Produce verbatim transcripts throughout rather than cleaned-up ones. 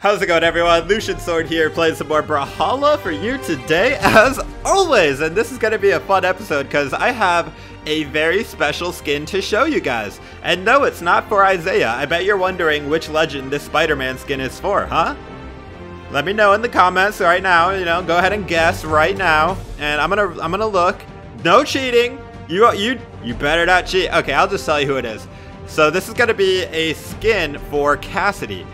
How's it going, everyone? Lucian Sword here, playing some more Brawlhalla for you today, as always! And this is going to be a fun episode, because I have a very special skin to show you guys. And no, it's not for Isaiah. I bet you're wondering which legend this Spider-Man skin is for, huh? Let me know in the comments right now, you know, go ahead and guess right now. And I'm gonna, I'm gonna look. No cheating! You, you, you better not cheat. Okay, I'll just tell you who it is. So this is going to be a skin for Cassidy.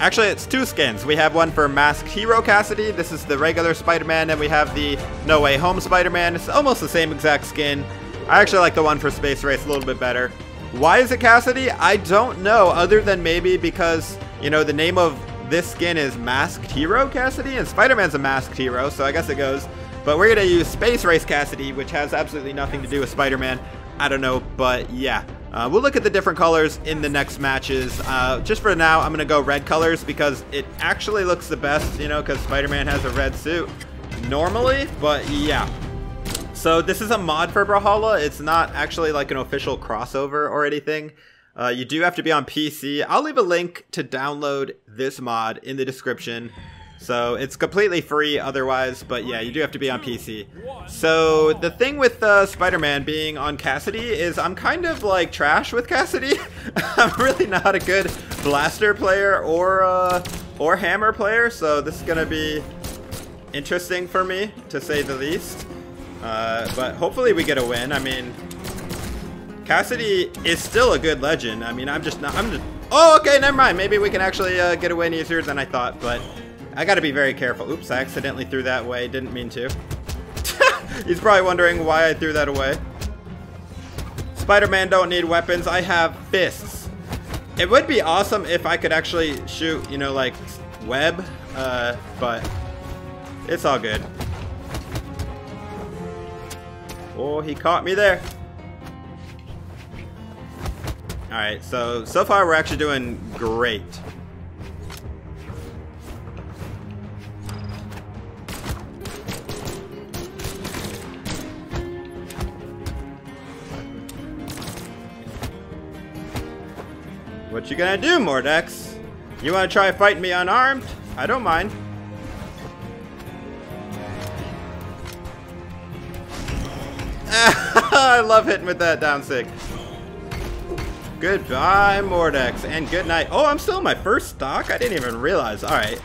Actually, it's two skins. We have one for Masked Hero Cassidy. This is the regular Spider-Man, and we have the No Way Home Spider-Man. It's almost the same exact skin. I actually like the one for Space Race a little bit better. Why is it Cassidy? I don't know, other than maybe because, you know, the name of this skin is Masked Hero Cassidy, and Spider-Man's a masked hero, so I guess it goes. But we're going to use Space Race Cassidy, which has absolutely nothing to do with Spider-Man. I don't know, but yeah. Uh, we'll look at the different colors in the next matches. Uh, just for now, I'm going to go red colors because it actually looks the best, you know, because Spider-Man has a red suit normally, but yeah. So this is a mod for Brawlhalla. It's not actually like an official crossover or anything. Uh, you do have to be on P C. I'll leave a link to download this mod in the description. So it's completely free otherwise, but yeah, you do have to be on P C. So the thing with uh, Spider-Man being on Cassidy is I'm kind of like trash with Cassidy. I'm really not a good blaster player or uh, or hammer player, so this is gonna be interesting for me, to say the least. Uh, but hopefully we get a win. I mean, Cassidy is still a good legend. I mean, I'm just not, I'm just, oh, okay, never mind. Maybe we can actually uh, get a win easier than I thought, but I gotta be very careful. Oops, I accidentally threw that away. Didn't mean to. He's probably wondering why I threw that away. Spider-Man don't need weapons. I have fists. It would be awesome if I could actually shoot, you know, like, web. Uh, but it's all good. Oh, he caught me there. Alright, so, so far we're actually doing great. What you gonna do, Mordex? You wanna try fighting me unarmed? I don't mind. I love hitting with that down sick. Goodbye, Mordex, and good night. Oh, I'm still in my first stock? I didn't even realize. All right.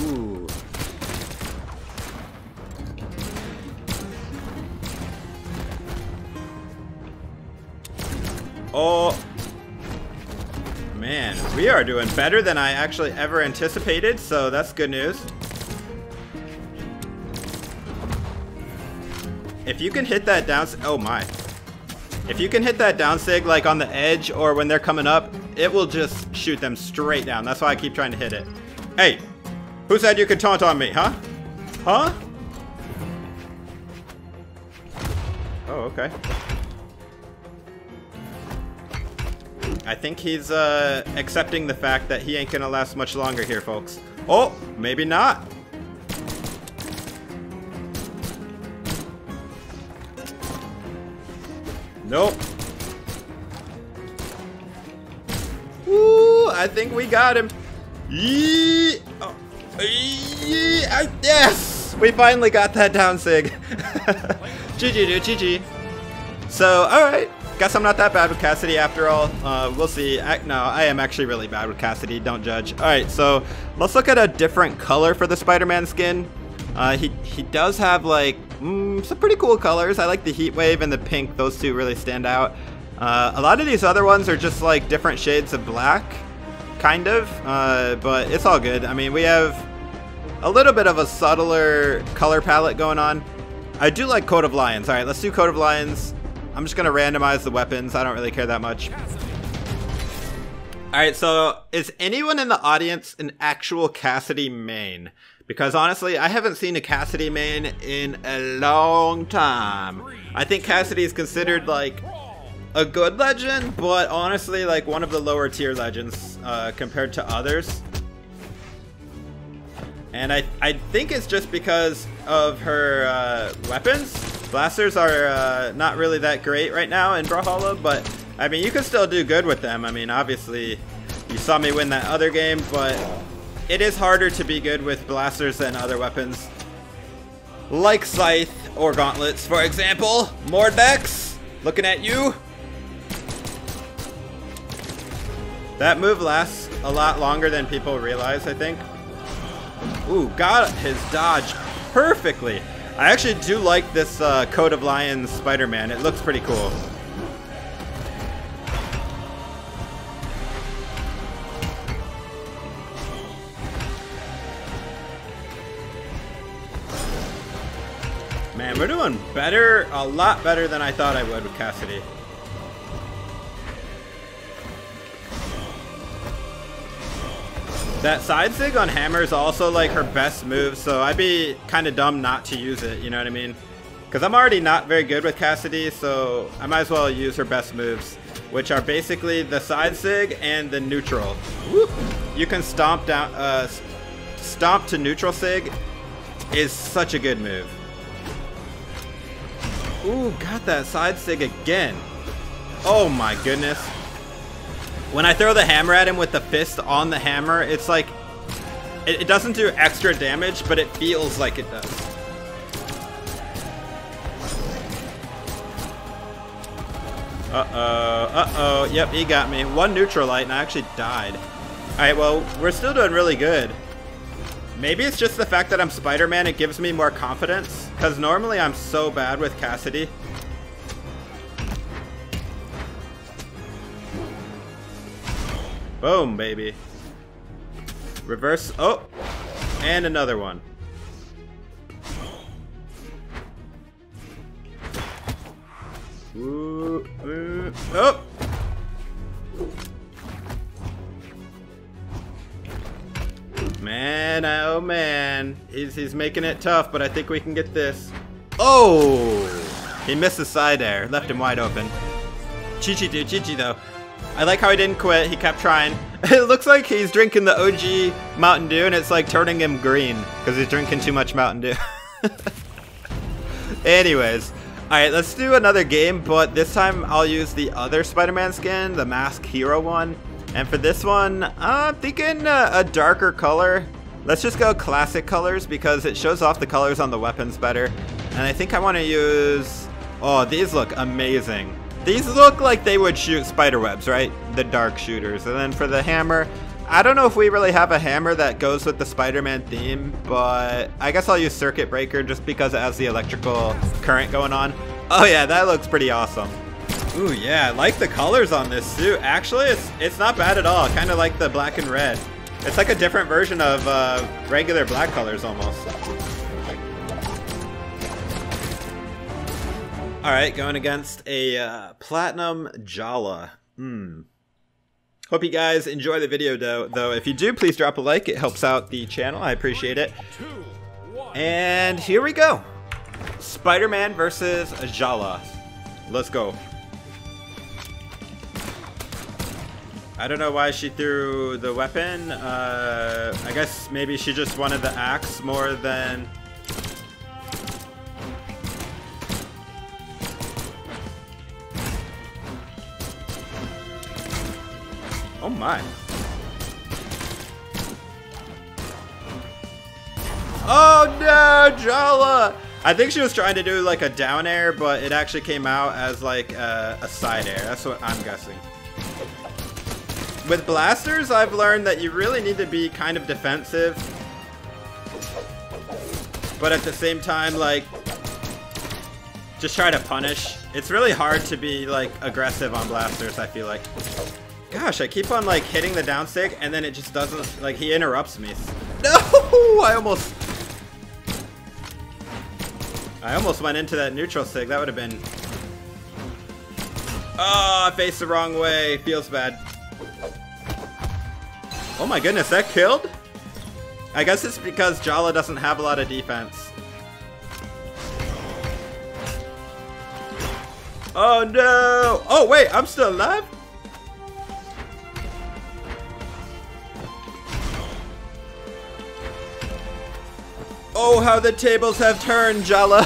Ooh. Oh, man, we are doing better than I actually ever anticipated, so that's good news. If you can hit that down, oh my. If you can hit that down sig like on the edge or when they're coming up, it will just shoot them straight down. That's why I keep trying to hit it. Hey, who said you could taunt on me, huh? Huh? Oh, okay. I think he's uh, accepting the fact that he ain't gonna last much longer here, folks. Oh, maybe not. Nope. Ooh, I think we got him. Yee oh. Yee I yes, we finally got that down sig. G G, dude, G G. So, all right. Guess I'm not that bad with Cassidy after all. Uh, we'll see. I, no, I am actually really bad with Cassidy. Don't judge. All right, so let's look at a different color for the Spider-Man skin. Uh, he he does have like mm, some pretty cool colors. I like the Heat Wave and the pink. Those two really stand out. Uh, a lot of these other ones are just like different shades of black, kind of. Uh, but it's all good. I mean, we have a little bit of a subtler color palette going on. I do like Coat of Lions. All right, let's do Coat of Lions. I'm just gonna randomize the weapons. I don't really care that much. Alright, so is anyone in the audience an actual Cassidy main? Because honestly, I haven't seen a Cassidy main in a long time. I think Cassidy is considered like a good legend, but honestly like one of the lower tier legends uh, compared to others. And I, I think it's just because of her uh, weapons. Blasters are uh, not really that great right now in Brawlhalla, but I mean, you can still do good with them. I mean, obviously, you saw me win that other game, but it is harder to be good with blasters than other weapons. Like Scythe or Gauntlets, for example. Mordex, looking at you. That move lasts a lot longer than people realize, I think. Ooh, got his dodge perfectly. I actually do like this uh, Coat of Lions Spider-Man. It looks pretty cool. Man, we're doing better, a lot better than I thought I would with Cassidy. That side sig on hammer is also like her best move, so I'd be kind of dumb not to use it, you know what I mean? Because I'm already not very good with Cassidy, so I might as well use her best moves, which are basically the side sig and the neutral. Whoop. You can stomp down, uh, stomp to neutral sig is such a good move. Ooh, got that side sig again. Oh my goodness. When I throw the hammer at him with the fist on the hammer, it's like, it, it doesn't do extra damage, but it feels like it does. Uh-oh, uh-oh, yep, he got me. One neutral light and I actually died. All right, well, we're still doing really good. Maybe it's just the fact that I'm Spider-Man, it gives me more confidence, because normally I'm so bad with Cassidy. Boom, baby. Reverse. Oh, and another one. Ooh, ooh, oh. Man, oh man. He's, he's making it tough, but I think we can get this. Oh! He missed the side air. Left him wide open. Chi-chi, dude. Chi-chi, though. I like how he didn't quit, he kept trying. It looks like he's drinking the O G Mountain Dew and it's like turning him green because he's drinking too much Mountain Dew. Anyways, alright, let's do another game, but this time I'll use the other Spider-Man skin, the Masked Hero one. And for this one, uh, I'm thinking uh, a darker color. Let's just go classic colors because it shows off the colors on the weapons better. And I think I want to use... Oh, these look amazing. These look like they would shoot spiderwebs, right? The dark shooters. And then for the hammer, I don't know if we really have a hammer that goes with the Spider-Man theme, but I guess I'll use Circuit Breaker just because it has the electrical current going on. Oh yeah, that looks pretty awesome. Ooh yeah, I like the colors on this suit. Actually, it's, it's not bad at all. Kind of like the black and red. It's like a different version of uh, regular black colors almost. All right, going against a uh, Platinum Jala. Hmm. Hope you guys enjoy the video, though. Though, if you do, please drop a like. It helps out the channel. I appreciate it. And here we go. Spider-Man versus Jala. Let's go. I don't know why she threw the weapon. Uh, I guess maybe she just wanted the axe more than... Oh my. Oh no, Jala! I think she was trying to do like a down air, but it actually came out as like a, a side air. That's what I'm guessing. With blasters, I've learned that you really need to be kind of defensive. But at the same time, like, just try to punish. It's really hard to be like aggressive on blasters, I feel like. Gosh, I keep on like hitting the down stick and then it just doesn't, like he interrupts me. No, I almost, I almost went into that neutral sig. That would have been, oh, I faced the wrong way. Feels bad. Oh my goodness, that killed? I guess it's because Jala doesn't have a lot of defense. Oh no. Oh wait, I'm still alive? Oh, how the tables have turned, Jala!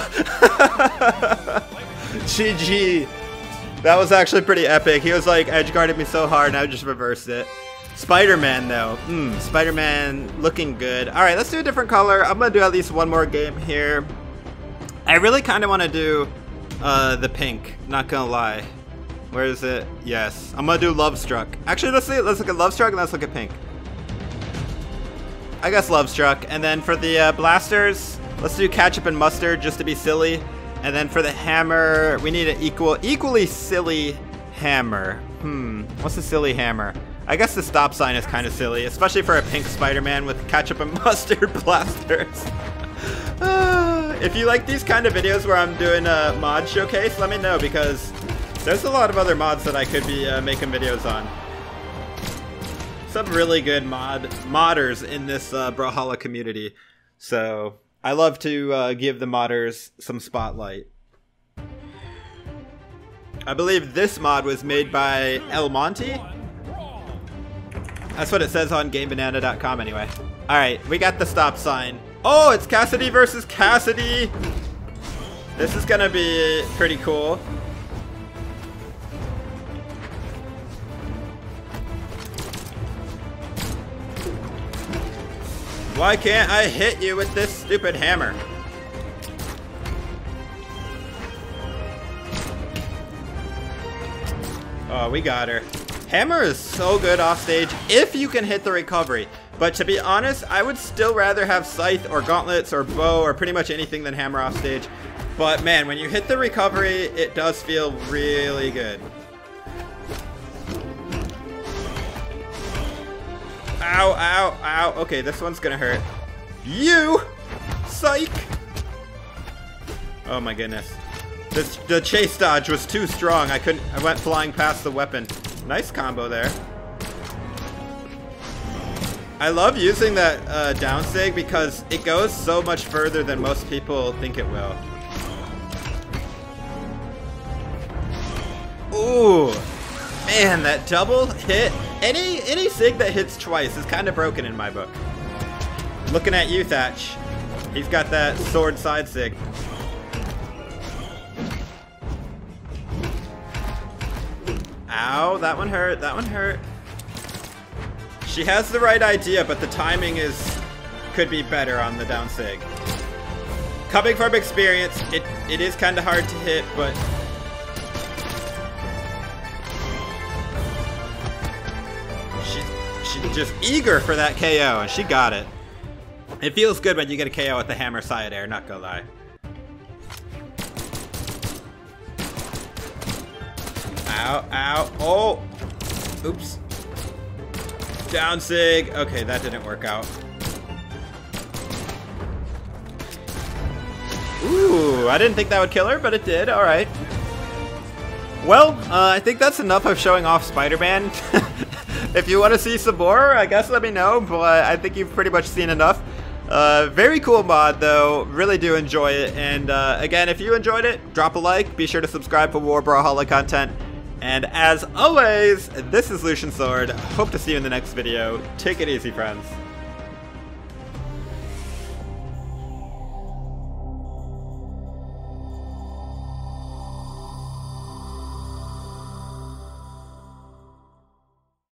G G. That was actually pretty epic. He was like edge guarded me so hard and I just reversed it. Spider-Man though. Hmm, Spider-Man looking good. All right, let's do a different color. I'm gonna do at least one more game here. I really kind of want to do uh, the pink, not gonna lie. Where is it? Yes, I'm gonna do Love Struck. Actually, let's see. Let's look at Love Struck and let's look at pink. I guess Love Struck. And then for the uh, blasters, let's do Ketchup and Mustard just to be silly. And then for the hammer, we need an equal, equally silly hammer. Hmm, what's a silly hammer? I guess the stop sign is kind of silly, especially for a pink Spider-Man with Ketchup and Mustard blasters. uh, if you like these kind of videos where I'm doing a mod showcase, let me know, because there's a lot of other mods that I could be uh, making videos on. Some really good mod modders in this uh, Brawlhalla community. So I love to uh, give the modders some spotlight. I believe this mod was made by El Monte. That's what it says on Game Banana dot com anyway. All right, we got the stop sign. Oh, it's Cassidy versus Cassidy. This is gonna be pretty cool. Why can't I hit you with this stupid hammer? Oh, we got her. Hammer is so good off stage if you can hit the recovery. But to be honest, I would still rather have Scythe or Gauntlets or Bow or pretty much anything than Hammer off stage. But man, when you hit the recovery, it does feel really good. Ow, ow, ow. Okay, this one's gonna hurt. You! Psych! Oh my goodness. This, the chase dodge was too strong. I couldn't, I went flying past the weapon. Nice combo there. I love using that uh, down sig because it goes so much further than most people think it will. Ooh! Man, that double hit. Any any sig that hits twice is kind of broken in my book. Looking at you, Thatch. He's got that sword side sig. Ow, that one hurt, that one hurt. She has the right idea, but the timing is could be better on the down sig. Coming from experience, it, it is kind of hard to hit, but... She's just eager for that K O, and she got it. It feels good when you get a K O with the hammer side air, not gonna lie. Ow, ow, oh! Oops. Down sig. Okay, that didn't work out. Ooh, I didn't think that would kill her, but it did, alright. Well, uh, I think that's enough of showing off Spider-Man. If you want to see some more, I guess let me know, but I think you've pretty much seen enough. Uh, very cool mod though, really do enjoy it, and uh, again, if you enjoyed it, drop a like, be sure to subscribe for more Brawlhalla content, and as always, this is Lucian Sword, hope to see you in the next video. Take it easy, friends.